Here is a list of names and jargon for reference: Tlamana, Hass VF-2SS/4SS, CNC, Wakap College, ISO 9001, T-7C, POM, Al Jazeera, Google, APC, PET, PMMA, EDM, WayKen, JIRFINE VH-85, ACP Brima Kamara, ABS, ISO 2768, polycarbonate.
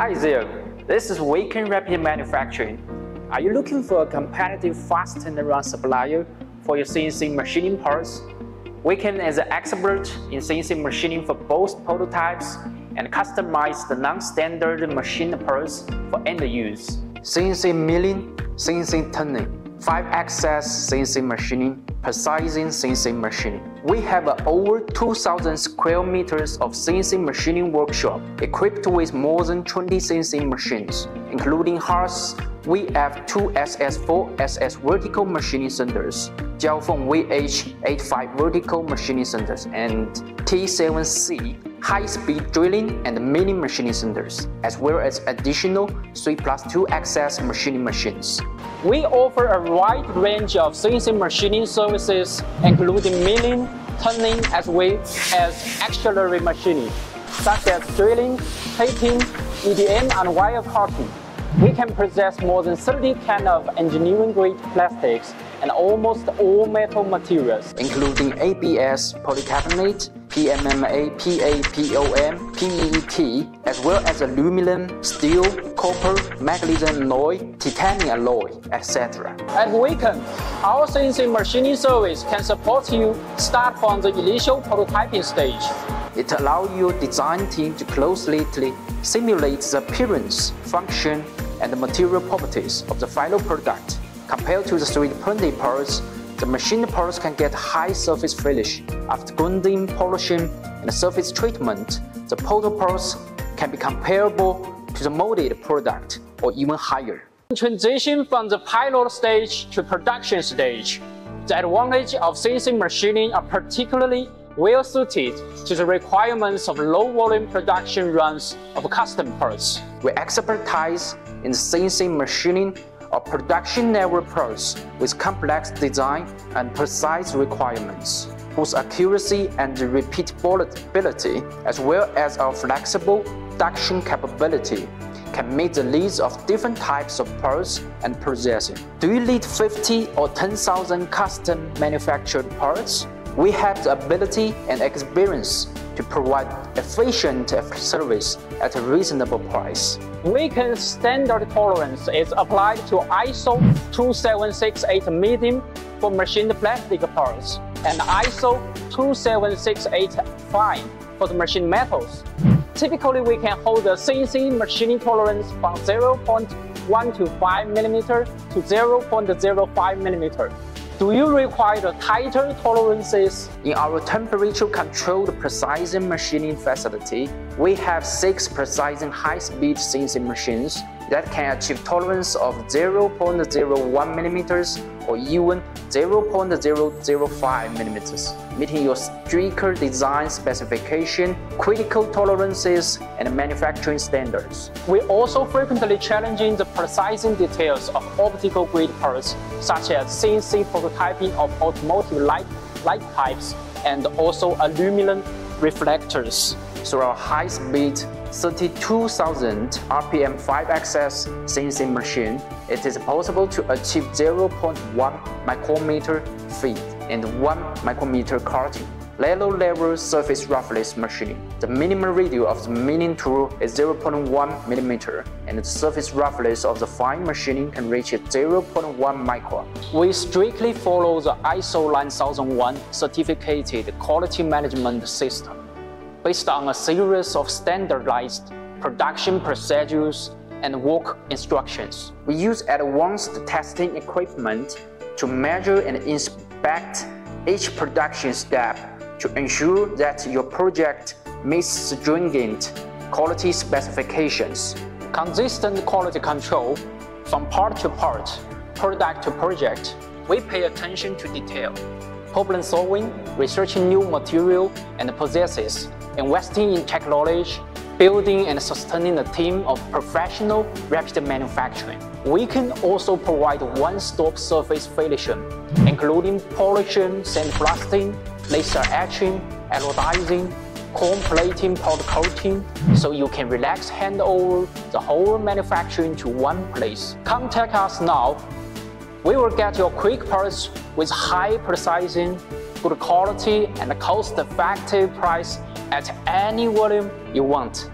Hi there, this is WayKen Rapid Manufacturing. Are you looking for a competitive fast turnaround supplier for your CNC machining parts? WayKen is an expert in CNC machining for both prototypes and customized non-standard machine parts for end use. CNC milling, CNC turning, 5-axis CNC machining, precising CNC machining. We have over 2,000 square meters of CNC machining workshop equipped with more than 20 CNC machines, including Haas VF-2SS/4SS vertical machining centers, JIRFINE VH-85 vertical machining centers, and T7C high-speed drilling and milling machining centers, as well as additional 3+2-axis machining machines. We offer a wide range of CNC machining services, including milling, turning, as well as auxiliary machining, such as drilling, plating, EDM, and wire cutting. We can possess more than 30 kinds of engineering-grade plastics and almost all metal materials, including ABS, polycarbonate, PMMA, PA, POM, PET, as well as aluminum, steel, copper, magnesium alloy, titanium alloy, etc. At WayKen, our CNC machining service can support you start from the initial prototyping stage. It allows your design team to closely simulate the appearance, function, and the material properties of the final product. Compared to the 3D printed parts, the machined parts can get high surface finish. After grinding, polishing, and surface treatment, the total parts can be comparable to the molded product or even higher. Transition from the pilot stage to production stage. The advantages of CNC machining are particularly well suited to the requirements of low volume production runs of custom parts. We expertise in CNC machining or production network parts with complex design and precise requirements, whose accuracy and repeatability, as well as our flexible production capability, can meet the needs of different types of parts and processing. Do you need 50 or 10,000 custom manufactured parts? We have the ability and experience to provide efficient service at a reasonable price. WayKen's standard tolerance is applied to ISO 2768 medium for machined plastic parts and ISO 2768 fine for the machined metals. Typically, we can hold the CNC machining tolerance from 0.125mm to 0.05mm. Do you require tighter tolerances? In our temperature-controlled precision machining facility, we have 6 precision high-speed CNC machines that can achieve tolerance of 0.01mm or even 0.005mm, meeting your stricter design specification, critical tolerances, and manufacturing standards. We also frequently challenging the precision details of optical-grade parts, such as CNC prototyping of automotive light pipes and also aluminum reflectors. Through our high-speed 32,000 RPM 5-axis CNC machine, it is possible to achieve 0.1 micrometer feed and 1 micrometer cutting. Level surface roughness machining. The minimum radius of the milling tool is 0.1mm, and the surface roughness of the fine machining can reach 0.1 micron. We strictly follow the ISO 9001 certificated quality management system, based on a series of standardized production procedures and work instructions. We use advanced testing equipment to measure and inspect each production step to ensure that your project meets stringent quality specifications. Consistent quality control from part to part, product to project. We pay attention to detail, problem solving, researching new material and processes, investing in technology, building and sustaining a team of professional rapid manufacturing. We can also provide one-stop surface finishing, including polishing, sandblasting, laser etching, anodizing, chrome plating, powder coating, so you can relax hand over the whole manufacturing to one place. Contact us now. We will get your quick parts with high precision, good quality, and cost-effective price at any volume you want.